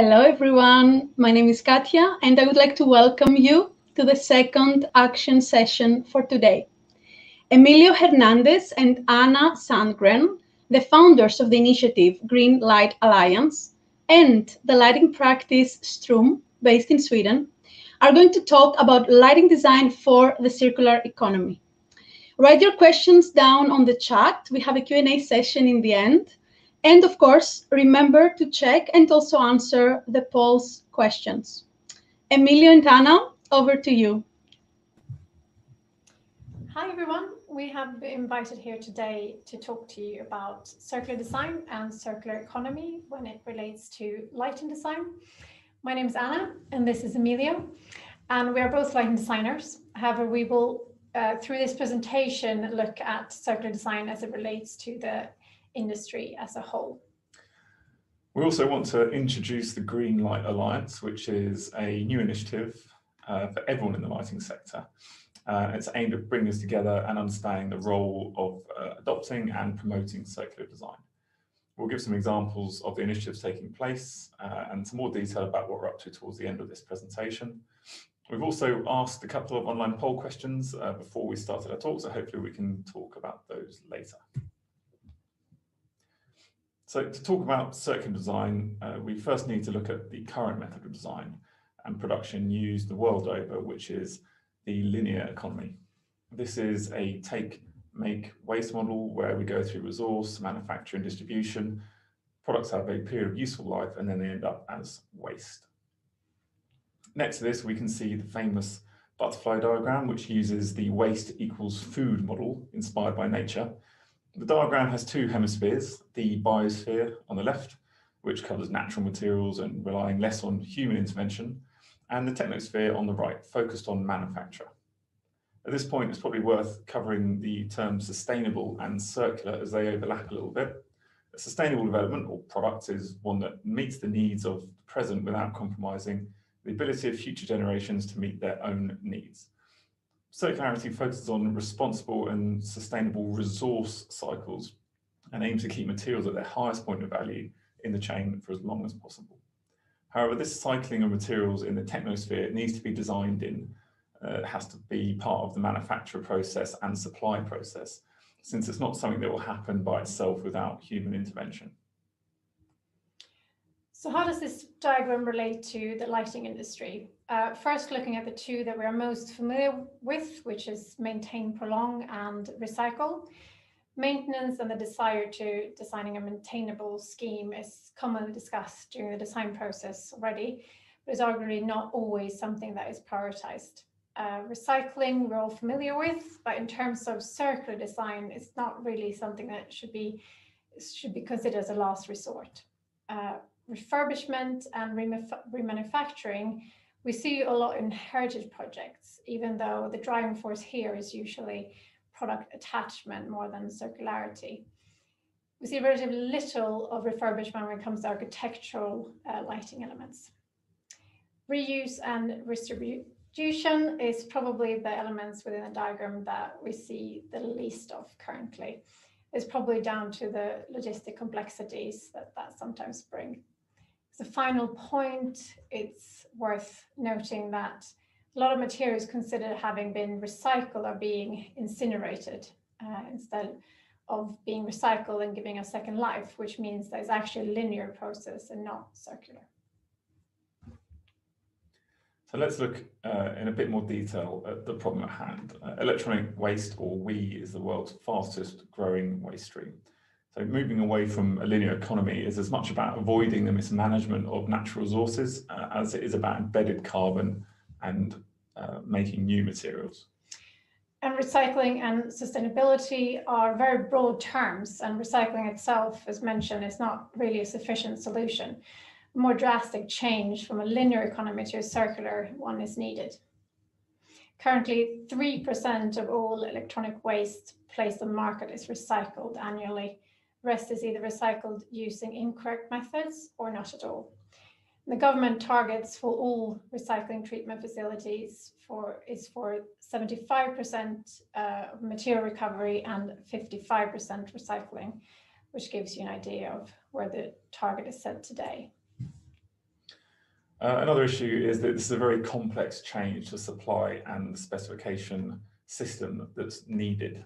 Hello, everyone. My name is Katya, and I would like to welcome you to the second action session for today. Emilio Hernandez and Anna Sandgren, the founders of the initiative Green Light Alliance and the lighting practice Ström, based in Sweden, are going to talk about lighting design for the circular economy. Write your questions down on the chat. We have a Q&A session in the end. And of course, remember to check and also answer the poll's questions. Emilio and Anna, over to you. Hi, everyone. We have been invited here today to talk to you about circular design and circular economy when it relates to lighting design. My name is Anna, and this is Emilio, and we are both lighting designers. However, we will, through this presentation, look at circular design as it relates to the industry as a whole. We also want to introduce the Green Light Alliance, which is a new initiative for everyone in the lighting sector. It's aimed at bringing us together and understanding the role of adopting and promoting circular design. We'll give some examples of the initiatives taking place and some more detail about what we're up to towards the end of this presentation. We've also asked a couple of online poll questions before we started our talk, so hopefully we can talk about those later. So to talk about circular design, we first need to look at the current method of design and production used the world over, which is the linear economy. This is a take, make, waste model where we go through resource, manufacture and distribution. Products have a period of useful life and then they end up as waste. Next to this, we can see the famous butterfly diagram, which uses the waste equals food model inspired by nature. The diagram has two hemispheres, the biosphere on the left, which covers natural materials and relying less on human intervention, and the technosphere on the right, focused on manufacture. At this point, it's probably worth covering the terms sustainable and circular as they overlap a little bit. A sustainable development or product is one that meets the needs of the present without compromising the ability of future generations to meet their own needs. Circularity focuses on responsible and sustainable resource cycles and aims to keep materials at their highest point of value in the chain for as long as possible. However, this cycling of materials in the technosphere needs to be designed in, has to be part of the manufacture process and supply process, since it's not something that will happen by itself without human intervention. So how does this diagram relate to the lighting industry? First, looking at the two that we are most familiar with, which is maintain, prolong, and recycle. Maintenance and the desire to designing a maintainable scheme is commonly discussed during the design process already, but is arguably not always something that is prioritized. Recycling, we're all familiar with, but in terms of circular design, it's not really something that should be considered as a last resort. Refurbishment and remanufacturing, we see a lot in heritage projects, even though the driving force here is usually product attachment more than circularity. We see relatively little of refurbishment when it comes to architectural lighting elements. Reuse and distribution is probably the elements within the diagram that we see the least of currently. It's probably down to the logistic complexities that sometimes bring. The final point, it's worth noting that a lot of materials considered having been recycled are being incinerated instead of being recycled and giving a second life, which means that it's actually a linear process and not circular. So let's look in a bit more detail at the problem at hand. Electronic waste, or WEE, is the world's fastest growing waste stream. So moving away from a linear economy is as much about avoiding the mismanagement of natural resources as it is about embedded carbon and making new materials. And recycling and sustainability are very broad terms, and recycling itself, as mentioned, is not really a sufficient solution. A more drastic change from a linear economy to a circular one is needed. Currently, 3% of all electronic waste placed on the market is recycled annually. Rest is either recycled using incorrect methods or not at all. The government targets for all recycling treatment facilities is for 75% material recovery and 55% recycling, which gives you an idea of where the target is set today. Another issue is that this is a very complex change to supply and specification system that's needed.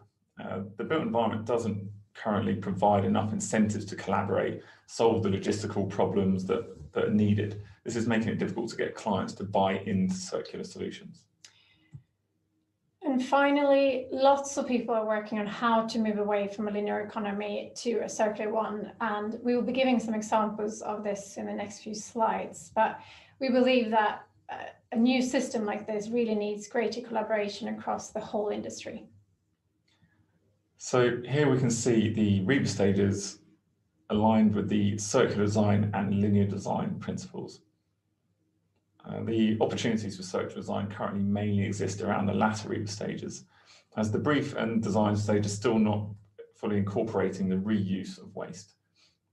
The built environment doesn't currently provide enough incentives to collaborate, solve the logistical problems that are needed. This is making it difficult to get clients to buy into circular solutions. And finally, lots of people are working on how to move away from a linear economy to a circular one. And we will be giving some examples of this in the next few slides. But we believe that a new system like this really needs greater collaboration across the whole industry. So here we can see the REAP stages aligned with the circular design and linear design principles. The opportunities for circular design currently mainly exist around the latter REAP stages, as the brief and design stage is still not fully incorporating the reuse of waste.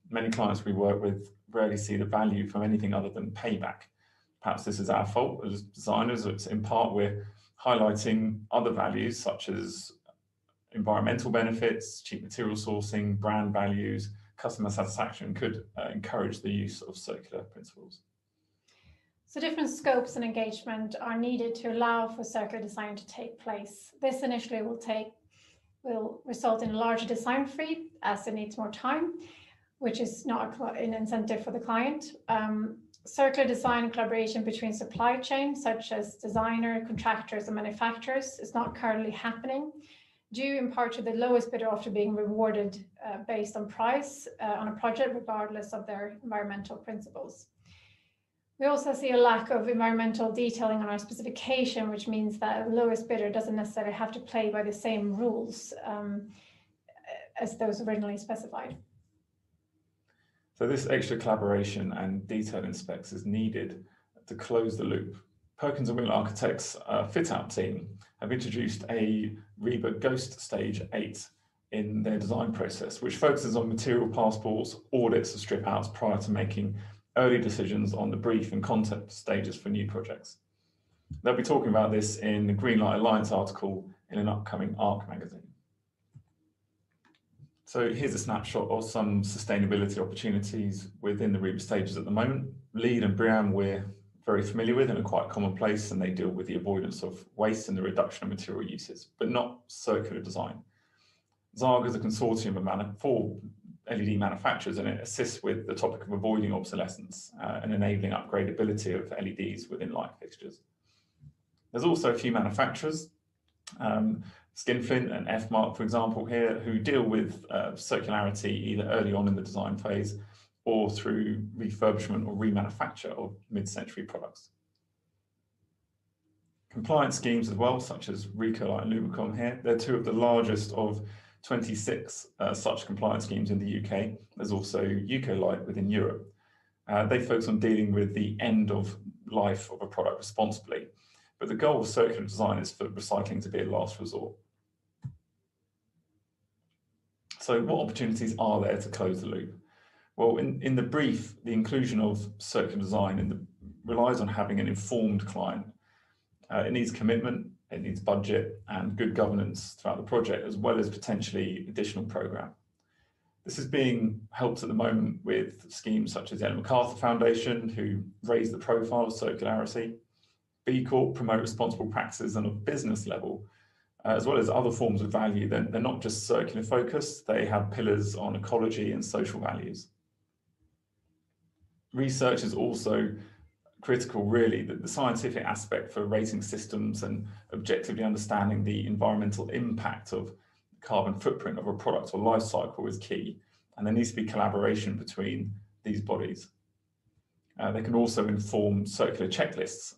Many clients we work with rarely see the value from anything other than payback. Perhaps this is our fault as designers. It's in part we're highlighting other values such as environmental benefits, cheap material sourcing, brand values, customer satisfaction could encourage the use of circular principles. So different scopes and engagement are needed to allow for circular design to take place. This initially will result in a larger design fee as it needs more time, which is not an incentive for the client. Circular design collaboration between supply chains such as designer, contractors and manufacturers is not currently happening, due in part to the lowest bidder often being rewarded based on price on a project regardless of their environmental principles. We also see a lack of environmental detailing on our specification, which means that the lowest bidder doesn't necessarily have to play by the same rules as those originally specified. So this extra collaboration and detailing specs is needed to close the loop. Perkins and Will Architects' fit-out team have introduced a REBA Ghost Stage 8 in their design process, which focuses on material passports, audits of strip-outs prior to making early decisions on the brief and concept stages for new projects. They'll be talking about this in the Green Light Alliance article in an upcoming ARC magazine. So here's a snapshot of some sustainability opportunities within the REBA stages at the moment. LEED and BREEAM we're very familiar with and are quite commonplace, and they deal with the avoidance of waste and the reduction of material uses, but not circular design. Zag is a consortium of four LED manufacturers, and it assists with the topic of avoiding obsolescence and enabling upgradability of LEDs within light fixtures. There's also a few manufacturers, Skinflint and F-Mark, for example, here, who deal with circularity either early on in the design phase or through refurbishment or remanufacture of mid-century products. Compliance schemes as well, such as Recolite and Lubicom here, they're two of the largest of 26 such compliance schemes in the UK. There's also Eucolite within Europe. They focus on dealing with the end of life of a product responsibly, but the goal of circular design is for recycling to be a last resort. So what opportunities are there to close the loop? Well, in the brief, the inclusion of circular design relies on having an informed client. It needs commitment, it needs budget and good governance throughout the project, as well as potentially additional program. This is being helped at the moment with schemes such as Ellen MacArthur Foundation, who raise the profile of circularity. B Corp promote responsible practices on a business level, as well as other forms of value. They're not just circular focused, they have pillars on ecology and social values. Research is also critical, really, that the scientific aspect for rating systems and objectively understanding the environmental impact of carbon footprint of a product or life cycle is key, and there needs to be collaboration between these bodies. They can also inform circular checklists,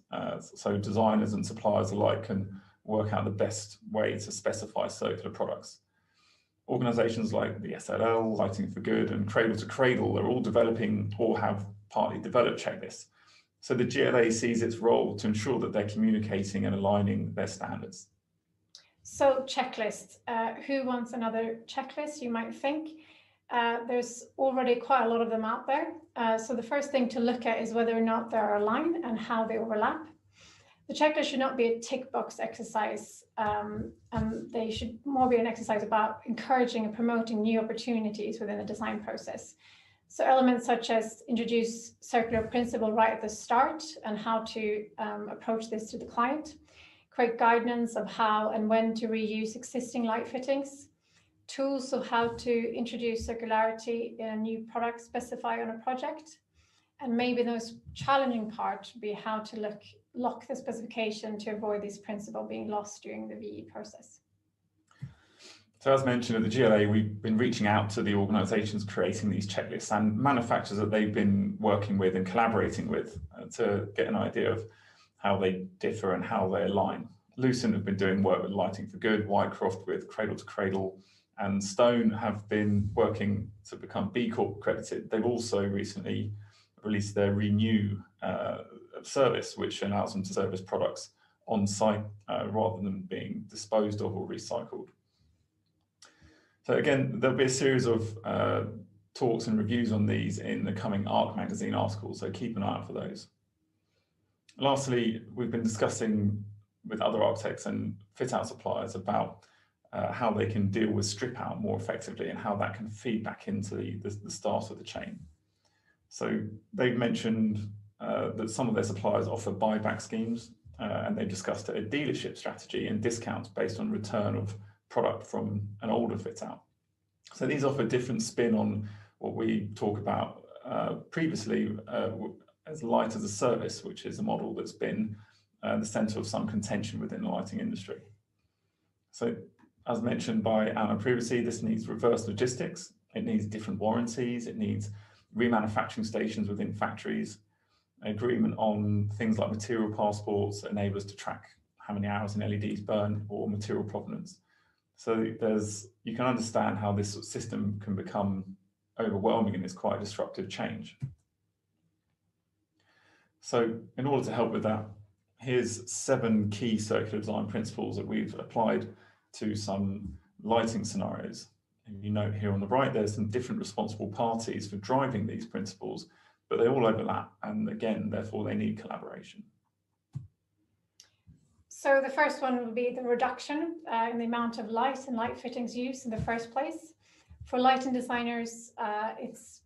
so designers and suppliers alike can work out the best way to specify circular products. Organisations like the SLL, Lighting for Good and Cradle to Cradle are all developing or have partly developed checklists. So the GLA sees its role to ensure that they're communicating and aligning their standards. So checklists, who wants another checklist, you might think. There's already quite a lot of them out there. So the first thing to look at is whether or not they're aligned and how they overlap. The checklist should not be a tick box exercise. And they should more be an exercise about encouraging and promoting new opportunities within the design process. So elements such as introduce circular principle right at the start and how to approach this to the client, create guidance of how and when to reuse existing light fittings, tools of how to introduce circularity in a new product specify on a project, and maybe the most challenging part would be how to lock the specification to avoid this principle being lost during the VE process. So as mentioned at the GLA, we've been reaching out to the organisations creating these checklists and manufacturers that they've been working with and collaborating with to get an idea of how they differ and how they align. Lucent have been doing work with Lighting for Good, Whitecroft with Cradle to Cradle, and Stone have been working to become B Corp accredited. They've also recently released their Renew service, which allows them to service products on site rather than being disposed of or recycled. So again, there'll be a series of talks and reviews on these in the coming ARC magazine articles, so keep an eye out for those. Lastly, we've been discussing with other architects and fit-out suppliers about how they can deal with strip-out more effectively and how that can feed back into the start of the chain. So they've mentioned that some of their suppliers offer buyback schemes and they've discussed a dealership strategy and discounts based on return of product from an older fit out. So these offer a different spin on what we talk about previously as light as a service, which is a model that's been the centre of some contention within the lighting industry. So as mentioned by Anna previously, this needs reverse logistics, it needs different warranties, it needs remanufacturing stations within factories, agreement on things like material passports that enable us to track how many hours an LED is burned or material provenance. So you can understand how this sort of system can become overwhelming and it's quite a disruptive change. So in order to help with that, here's 7 key circular design principles that we've applied to some lighting scenarios. And you note here on the right, there's some different responsible parties for driving these principles, but they all overlap. And again, therefore they need collaboration. So the first one would be the reduction in the amount of light and light fittings used in the first place. For lighting designers, it's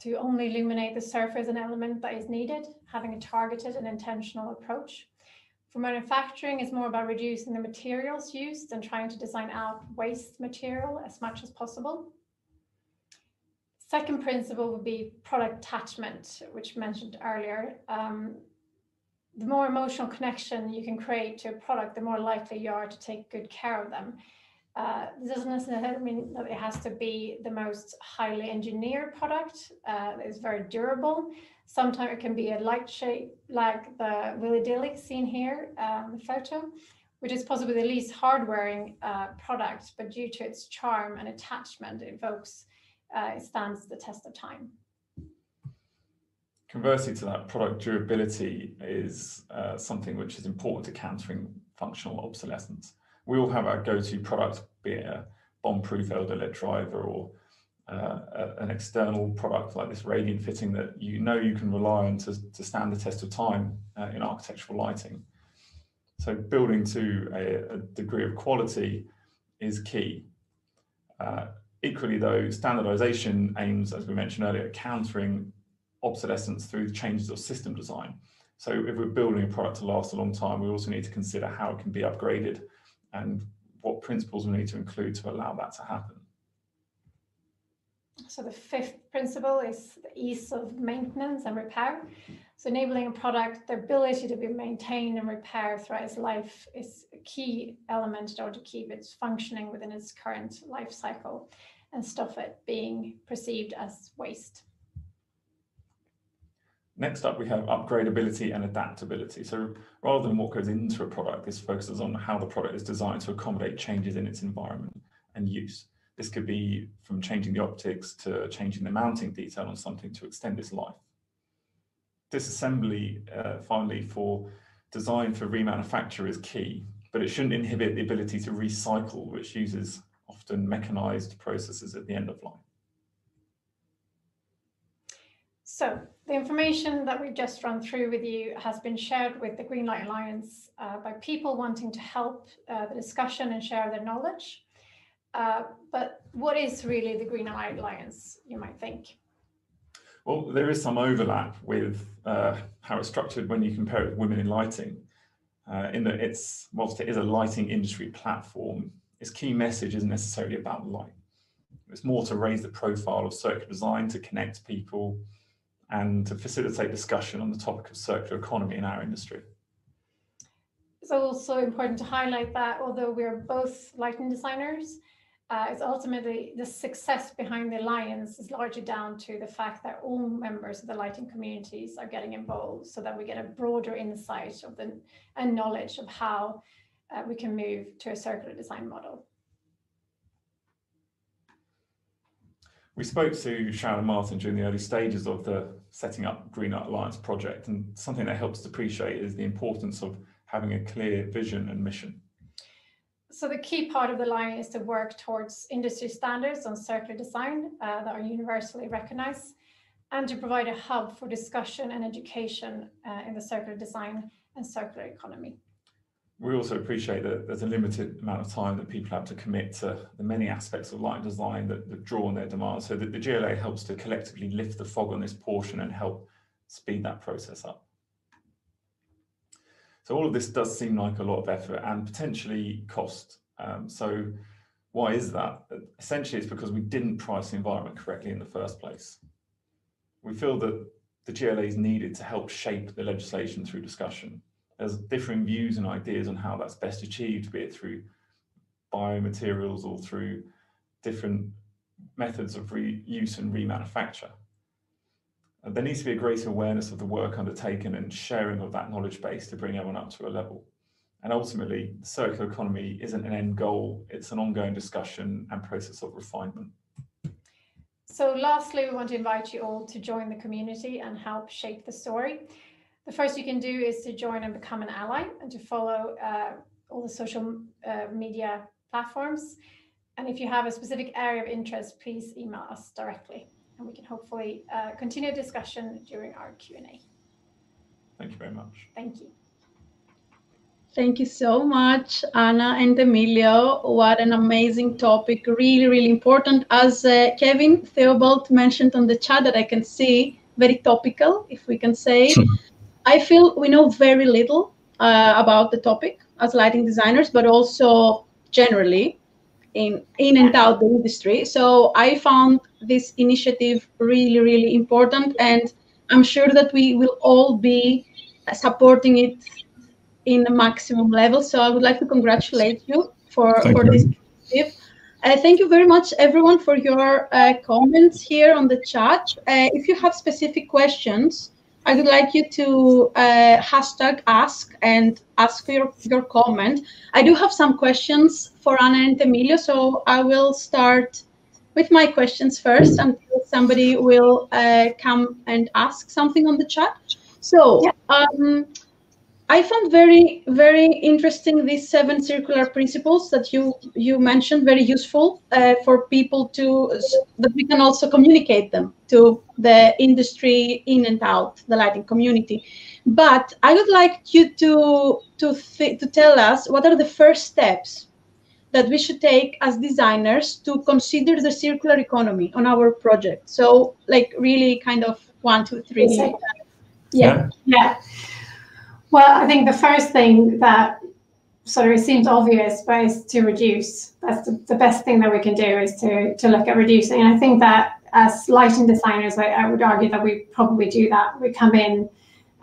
to only illuminate the surface and element that is needed, having a targeted and intentional approach. For manufacturing, it's more about reducing the materials used and trying to design out waste material as much as possible. Second principle would be product attachment, which mentioned earlier. The more emotional connection you can create to a product, the more likely you are to take good care of them. This doesn't necessarily mean that it has to be the most highly engineered product. It's very durable. Sometimes it can be a light shape, like the willy-dilly seen here in the photo, which is possibly the least hard-wearing product, but due to its charm and attachment, it evokes, it stands the test of time. Conversely to that, product durability is something which is important to countering functional obsolescence. We all have our go-to product, be it a bomb-proof elder driver or an external product like this radiant fitting that you know you can rely on to stand the test of time in architectural lighting. So building to a degree of quality is key. Equally though, standardization aims, as we mentioned earlier, at countering obsolescence through the changes of system design. So if we're building a product to last a long time, we also need to consider how it can be upgraded and what principles we need to include to allow that to happen. So the fifth principle is the ease of maintenance and repair. So enabling a product, the ability to be maintained and repaired throughout its life is a key element in order to keep it functioning within its current life cycle and stop it being perceived as waste. Next up, we have upgradability and adaptability. So rather than what goes into a product, this focuses on how the product is designed to accommodate changes in its environment and use. This could be from changing the optics to changing the mounting detail on something to extend its life. Disassembly, finally, for design for remanufacture is key, but it shouldn't inhibit the ability to recycle, which uses often mechanized processes at the end of life. So the information that we've just run through with you has been shared with the Green Light Alliance by people wanting to help the discussion and share their knowledge. But what is really the Green Light Alliance, you might think? Well, there is some overlap with how it's structured when you compare it with Women in Lighting, in that it's, whilst it is a lighting industry platform, its key message isn't necessarily about light. It's more to raise the profile of circular design, to connect people, and to facilitate discussion on the topic of circular economy in our industry. It's also important to highlight that although we are both lighting designers, it's ultimately the success behind the Alliance is largely down to the fact that all members of the lighting communities are getting involved, so that we get a broader insight of the, and knowledge of how we can move to a circular design model. We spoke to Sharon Martin during the early stages of the setting up Green Light Alliance project, and something that helps to appreciate is the importance of having a clear vision and mission. So the key part of the Alliance is to work towards industry standards on circular design that are universally recognized, and to provide a hub for discussion and education in the circular design and circular economy. We also appreciate that there's a limited amount of time that people have to commit to the many aspects of light design that draw on their demands, so that the GLA helps to collectively lift the fog on this portion and help speed that process up. So all of this does seem like a lot of effort and potentially cost. So why is that? Essentially, it's because we didn't price the environment correctly in the first place. We feel that the GLA is needed to help shape the legislation through discussion. There's differing views and ideas on how that's best achieved, be it through biomaterials or through different methods of reuse and remanufacture. And there needs to be a greater awareness of the work undertaken and sharing of that knowledge base to bring everyone up to a level. And ultimately, the circular economy isn't an end goal, it's an ongoing discussion and process of refinement. So lastly, we want to invite you all to join the community and help shape the story. The first you can do is to join and become an ally, and to follow all the social media platforms. And if you have a specific area of interest, please email us directly, and we can hopefully continue discussion during our Q&A. Thank you very much. Thank you. Thank you so much, Anna and Emilio. What an amazing topic, really, really important. As Kevin Theobald mentioned on the chat that I can see, very topical, if we can say. Sure. I feel we know very little about the topic as lighting designers, but also generally in and out the industry. So I found this initiative really, really important, and I'm sure that we will all be supporting it in the maximum level. So I would like to congratulate you for this initiative. Thank you very much, everyone, for your comments here on the chat. If you have specific questions, I would like you to hashtag ask and ask for your comment. I do have some questions for Anna and Emilio, so I will start with my questions first until somebody will come and ask something on the chat. So yeah. I found very, very interesting these 7 circular principles that you mentioned, very useful for people to, that we can also communicate them to the industry in and out, the lighting community. But I would like you to tell us what are the first steps that we should take as designers to consider the circular economy on our project. So like really kind of 1, 2, 3. Yeah. Yeah. Yeah. Well, I think the first thing that sort of seems obvious, but is to reduce. That's the best thing that we can do, is to look at reducing. And I think that as lighting designers, I would argue that we probably do that. We come in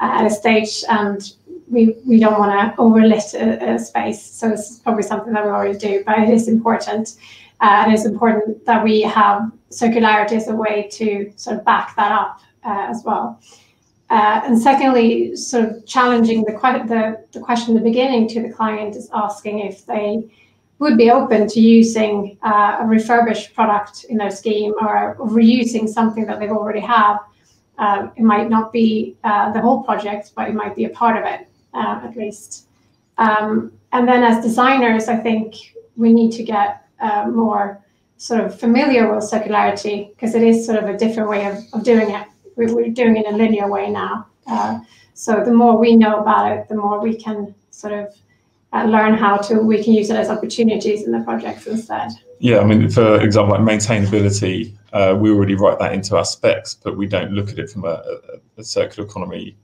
at a stage and we don't want to overlit a space. So this is probably something that we already do, but it is important. And it's important that we have circularity as a way to sort of back that up as well. And secondly, sort of challenging the question at the beginning to the client, is asking if they would be open to using a refurbished product in their scheme, or reusing something that they already have. It might not be the whole project, but it might be a part of it, at least. And then as designers, I think we need to get more sort of familiar with circularity, because it is sort of a different way of doing it. We're doing it in a linear way now. So the more we know about it, the more we can sort of learn how to, we can use it as opportunities in the projects instead. Yeah, I mean, for example, like maintainability, we already write that into our specs, but we don't look at it from a circular economy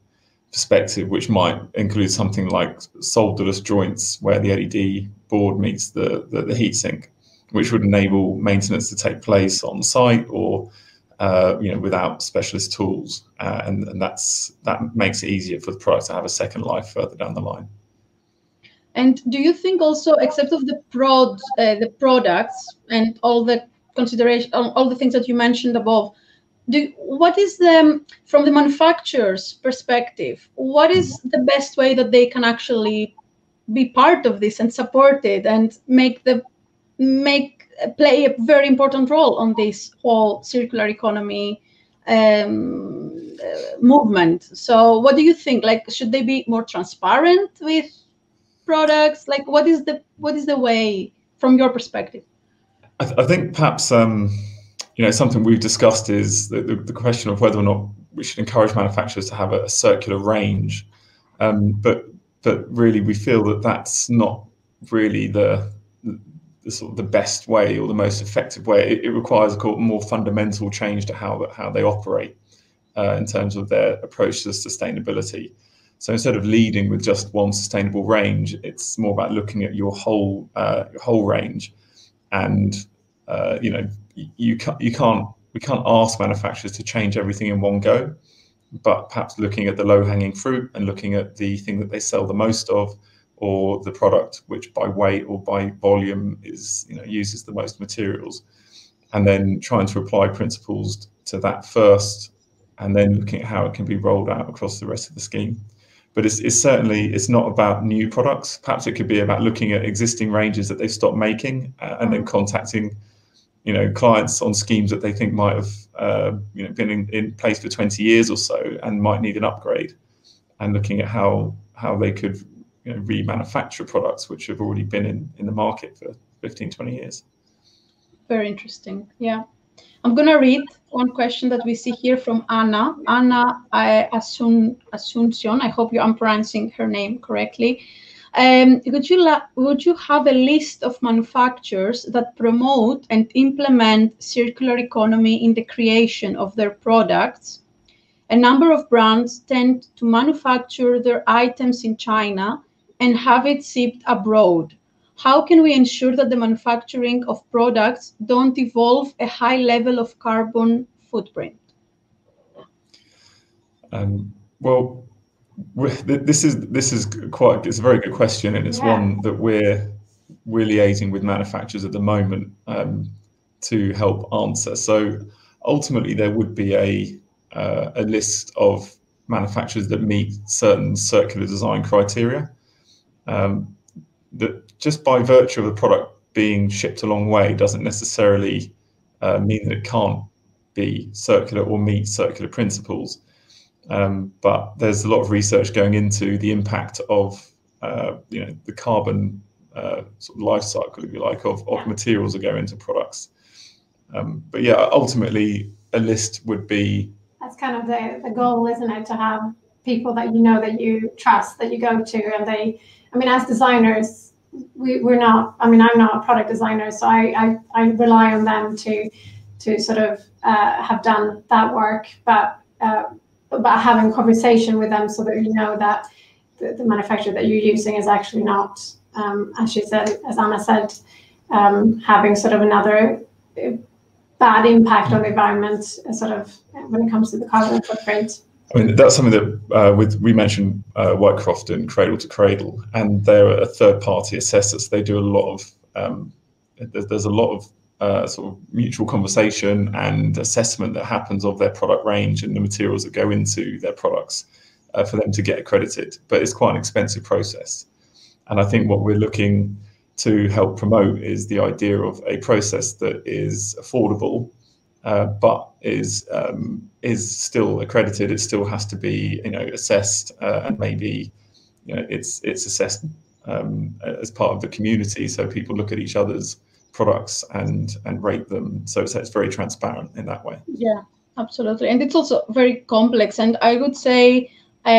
perspective, which might include something like solderless joints where the LED board meets the heatsink, which would enable maintenance to take place on site or you know, without specialist tools, and that makes it easier for the product to have a second life further down the line. And do you think also, except of the products and all the consideration, all the things that you mentioned above, what is the, from the manufacturer's perspective, what is the best way that they can actually be part of this and support it and make the play a very important role on this whole circular economy movement? So what do you think? Like, should they be more transparent with products? Like, what is the way from your perspective? I think perhaps you know, something we've discussed is the question of whether or not we should encourage manufacturers to have a circular range, but really we feel that that's not really the sort of the best way or the most effective way. It requires a more fundamental change to how they operate in terms of their approach to sustainability. So instead of leading with just one sustainable range, it's more about looking at your whole range, and you know, we can't ask manufacturers to change everything in one go, but perhaps looking at the low-hanging fruit and looking at the thing that they sell the most of, or the product which by weight or by volume is, you know, uses the most materials, and then trying to apply principles to that first, and then looking at how it can be rolled out across the rest of the scheme. But it's not about new products. Perhaps it could be about looking at existing ranges that they've stopped making, and then contacting, you know, clients on schemes that they think might have you know, been in place for 20 years or so and might need an upgrade, and looking at how they could, you know, remanufacture products which have already been in the market for 15-20 years. Very interesting. Yeah, I'm gonna read one question that we see here from Anna Asuncion. I hope I'm pronouncing her name correctly. Would you have a list of manufacturers that promote and implement circular economy in the creation of their products? A number of brands tend to manufacture their items in China and have it shipped abroad. How can we ensure that the manufacturing of products don't evolve a high level of carbon footprint? Well, this is quite, it's a very good question, and it's one that we're liaising with manufacturers at the moment to help answer. So ultimately, there would be a list of manufacturers that meet certain circular design criteria. That just by virtue of the product being shipped a long way doesn't necessarily mean that it can't be circular or meet circular principles. But there's a lot of research going into the impact of you know, the carbon sort of life cycle, if you like, of materials that go into products. But yeah, ultimately a list would be. That's kind of the goal, isn't it? To have people that you know, that you trust, that you go to, and they. I mean, as designers, we're not. I mean, I'm not a product designer, so I rely on them to sort of have done that work, but having conversation with them so that you know that the manufacturer that you're using is actually not, as she said, as Anna said, having sort of another bad impact on the environment, sort of when it comes to the carbon footprint. I mean, that's something that we mentioned Whitecroft and Cradle to Cradle, and they're a third-party assessor. So they do a lot of there's a lot of sort of mutual conversation and assessment that happens of their product range and the materials that go into their products for them to get accredited. But it's quite an expensive process, and I think what we're looking to help promote is the idea of a process that is affordable. But is still accredited. It still has to be, you know, assessed, and maybe, you know, it's assessed as part of the community. So people look at each other's products and rate them. So it's very transparent in that way. Yeah, absolutely, and it's also very complex. And I would say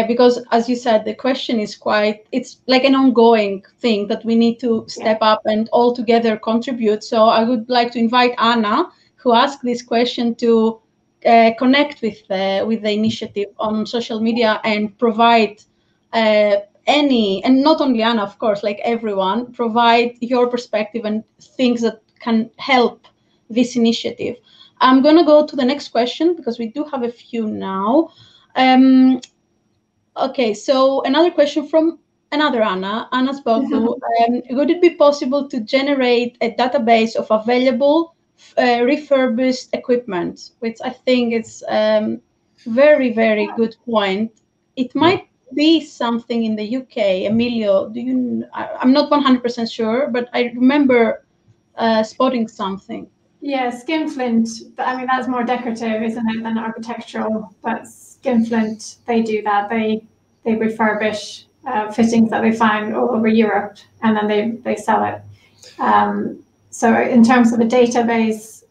because as you said, the question is quite, it's like an ongoing thing that we need to step up and all together contribute. So I would like to invite Anna, who asked this question, to connect with the initiative on social media and provide any, and not only Anna, of course, like everyone, provide your perspective and things that can help this initiative. I'm going to go to the next question because we do have a few now. Okay, so another question from another Anna, Anna Sandgren. Would it be possible to generate a database of available refurbished equipment? Which I think is very, very good point. It might be something in the UK. Emilio, do you? I'm not 100% sure, but I remember spotting something. Yeah, Skinflint. I mean, that's more decorative, isn't it, than architectural? But Skinflint, they do that. They refurbish fittings that they find all over Europe, and then they sell it. So in terms of a database,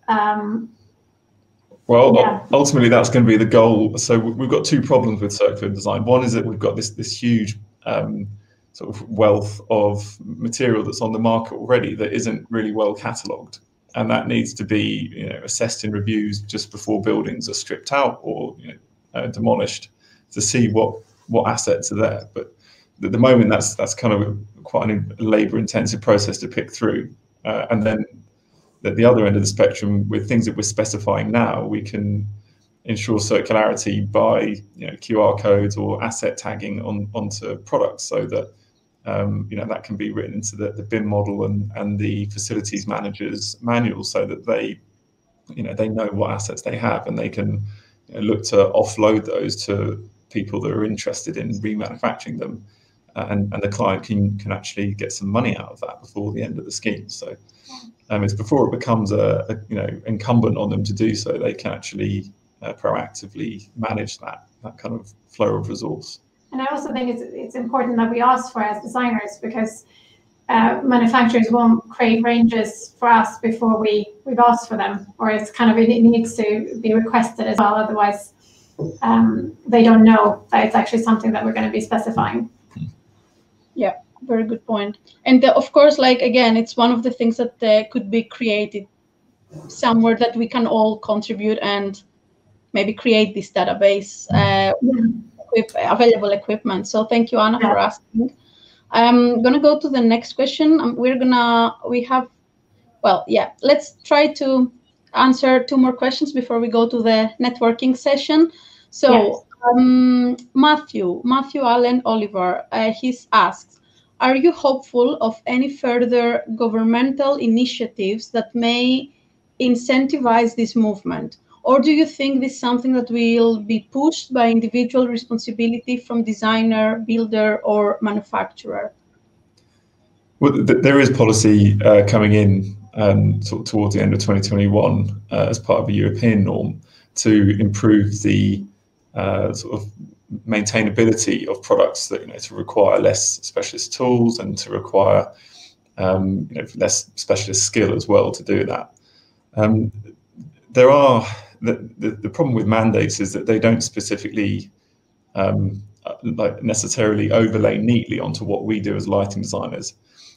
well, ultimately that's going to be the goal. So we've got two problems with circular design. One is that we've got this huge sort of wealth of material that's on the market already that isn't really well catalogued. And that needs to be, you know, assessed in reviews just before buildings are stripped out or, you know, demolished, to see what assets are there. But at the moment, that's kind of quite a labour-intensive process to pick through. And then at the other end of the spectrum, with things that we're specifying now, we can ensure circularity by, you know, QR codes or asset tagging onto products, so that you know, that can be written into the BIM model and the facilities managers manual, so that they, you know, they know what assets they have, and they can, you know, look to offload those to people that are interested in remanufacturing them, and the client can actually get some money out of that before the end of the scheme. So it's before it becomes a you know, incumbent on them to do so, they can actually proactively manage that kind of flow of resource. And I also think it's important that we ask for it as designers, because manufacturers won't create ranges for us before we've asked for them, or it's kind of, it needs to be requested as well. Otherwise, they don't know that it's actually something that we're going to be specifying. Yeah, very good point. And of course, like again, it's one of the things that could be created somewhere that we can all contribute and maybe create this database. With available equipment. So thank you, Anna, for asking. I'm gonna go to the next question. Let's try to answer two more questions before we go to the networking session. So Matthew Allen Oliver, he's asked, are you hopeful of any further governmental initiatives that may incentivize this movement? Or do you think this is something that will be pushed by individual responsibility from designer, builder, or manufacturer? Well, there is policy coming in sort of towards the end of 2021 as part of a European norm to improve the sort of maintainability of products, that, you know, to require less specialist tools and to require you know, less specialist skill as well to do that. There are the problem with mandates is that they don't specifically like necessarily overlay neatly onto what we do as lighting designers.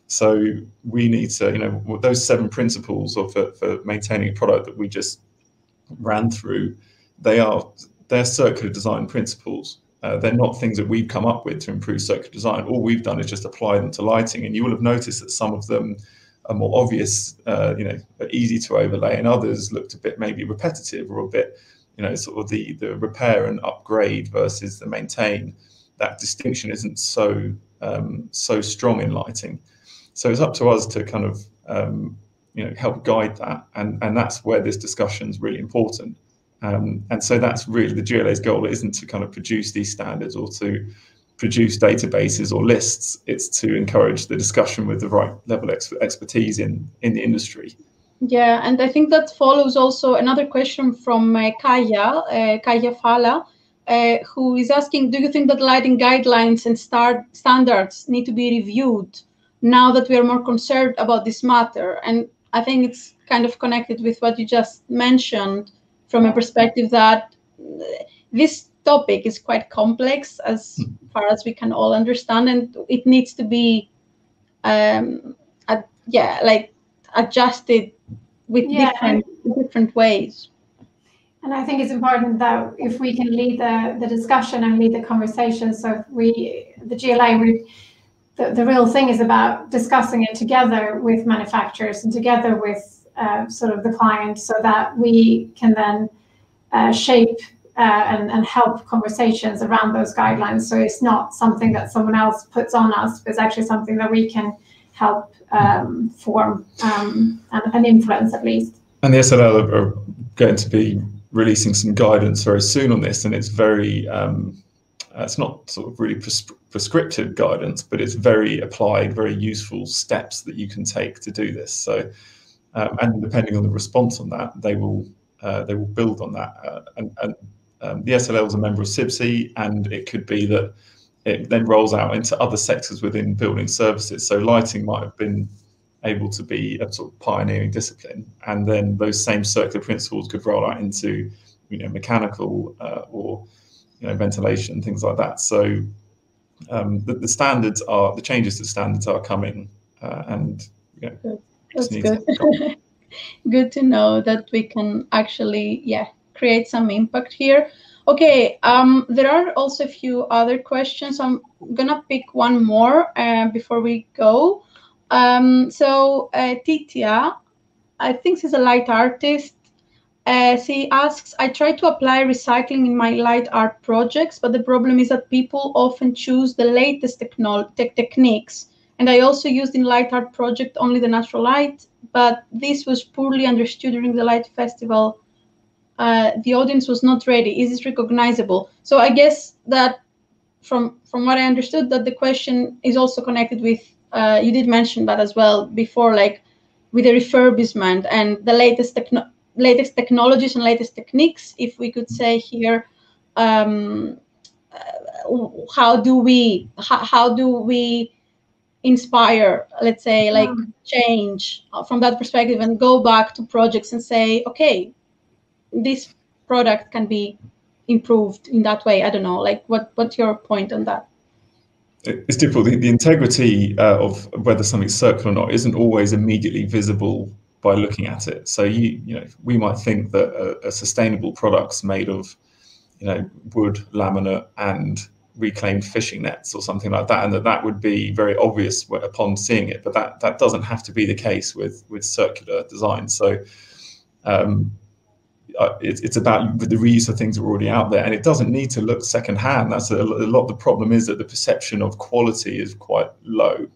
So we need to, you know, those 7 principles for maintaining a product that we just ran through, they're circular design principles. They're not things that we've come up with to improve circular design. All we've done is just apply them to lighting, and you will have noticed that some of them are more obvious, you know, easy to overlay, and others looked a bit maybe repetitive or a bit, you know, sort of the repair and upgrade versus the maintain. That distinction isn't so so strong in lighting, so it's up to us to kind of you know, help guide that, and that's where this discussion is really important. And so that's really the GLA's goal. It isn't to kind of produce these standards or to produce databases or lists. It's to encourage the discussion with the right level of expertise in the industry. Yeah, and I think that follows also another question from Kaya Fala, who is asking, do you think that lighting guidelines and standards need to be reviewed now that we are more concerned about this matter? And I think it's kind of connected with what you just mentioned, from a perspective that this topic is quite complex as far as we can all understand, and it needs to be adjusted with different ways. And I think it's important that if we can lead the discussion and lead the conversation, so if we, the GLA, the real thing is about discussing it together with manufacturers and together with sort of the client, so that we can then shape and help conversations around those guidelines. So it's not something that someone else puts on us, but it's actually something that we can help form and influence at least. And the SLL are going to be releasing some guidance very soon on this, and it's very, it's not sort of really prescriptive guidance, but it's very applied, very useful steps that you can take to do this. So, and depending on the response on that, they will build on that. The SLL is a member of CIBSE, and it could be that it then rolls out into other sectors within building services. So lighting might have been able to be a sort of pioneering discipline, and then those same circular principles could roll out into, you know, mechanical or, you know, ventilation, things like that. So the standards are, the changes to standards are coming, and you know, good. That's good. To good to know that we can actually create some impact here. Okay, there are also a few other questions. I'm gonna pick one more before we go. So Titia, I think she's a light artist. She asks, I try to apply recycling in my light art projects, but the problem is that people often choose the latest techniques. And I also used in light art project only the natural light, but this was poorly understood during the light festival. The audience was not ready. Is this recognizable? So I guess that from what I understood, that the question is also connected with, you did mention that as well before, like with the refurbishment and the latest technologies and latest techniques, if we could say here, how do we inspire, let's say, like change from that perspective, and go back to projects and say, okay, this product can be improved in that way. I don't know, like what's your point on that? It's difficult. The integrity of whether something's circular or not isn't always immediately visible by looking at it. So you know, we might think that a sustainable product's made of, you know, wood, laminate, and reclaimed fishing nets or something like that, and that would be very obvious upon seeing it. But that doesn't have to be the case with circular design. So it's about the reuse of things that are already out there, and it doesn't need to look secondhand. That's a lot of the problem, is that the perception of quality is quite low,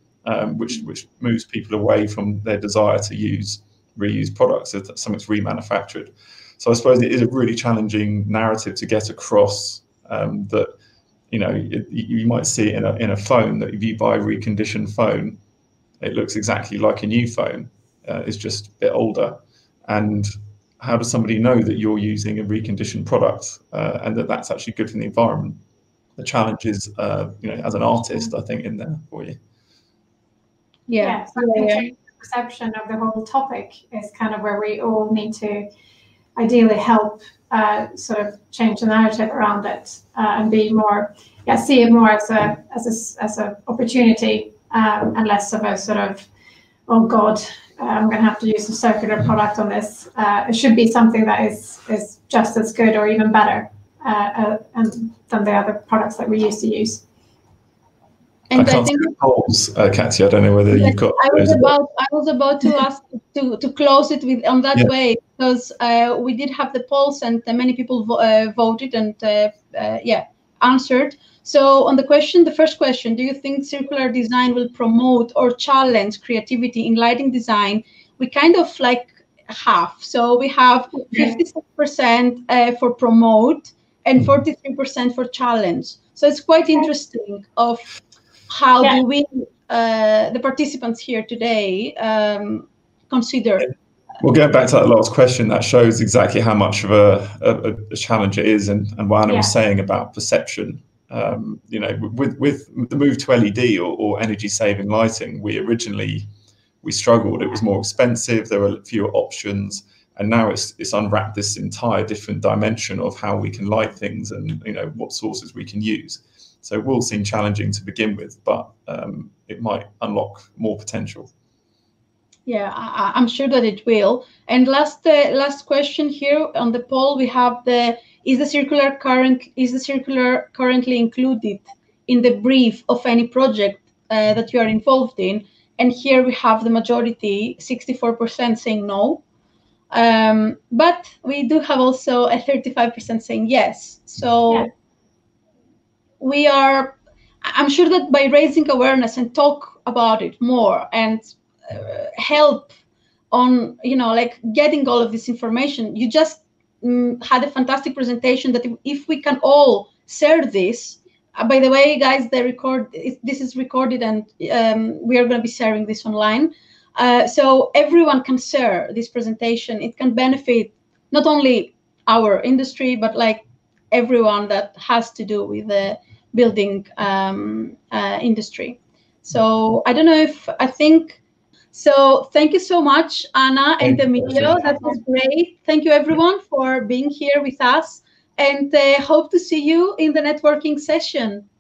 which moves people away from their desire to use reused products if something's remanufactured. So I suppose it is a really challenging narrative to get across, that, you know, you might see it in a phone, that if you buy a reconditioned phone, it looks exactly like a new phone. It's just a bit older. And how does somebody know that you're using a reconditioned product and that that's actually good for the environment? The challenge is, you know, as an artist, I think, in there for you. Yeah. So I think the perception of the whole topic is kind of where we all need to ideally help sort of change the narrative around it and be more, see it more as a opportunity and less of a sort of, oh God, I'm going to have to use a circular product on this. It should be something that is just as good or even better than the other products that we used to use. And I can't see the polls, Katya. I don't know whether you've got. I was about to ask to close it with on that way, because we did have the polls and many people voted and answered. So on the question, the first question, do you think circular design will promote or challenge creativity in lighting design? We kind of like half. So we have 56% for promote and 43% for challenge. So it's quite interesting of how do we, the participants here today, consider. Well, going back to that last question, that shows exactly how much of a challenge it is, and what Anna was saying about perception. You know, with the move to LED or energy saving lighting, we struggled. It was more expensive. There were fewer options, And now it's unwrapped this entire different dimension of how we can light things and, you know, what sources we can use. So it will seem challenging to begin with, but it might unlock more potential. Yeah, I'm sure that it will. And last question here on the poll, we have the is the circular currently included in the brief of any project that you are involved in? And here we have the majority, 64% saying no. But we do have also a 35% saying yes. So yeah. We are, I'm sure that by raising awareness and talk about it more and help on, you know, like getting all of this information. You just had a fantastic presentation that if we can all share this, by the way, guys, this is recorded and we are going to be sharing this online. So everyone can share this presentation. It can benefit not only our industry, but like everyone that has to do with the building industry. So I don't know if I think. So thank you so much, Anna and Emilio. That was great. Thank you, everyone, for being here with us. And hope to see you in the networking session.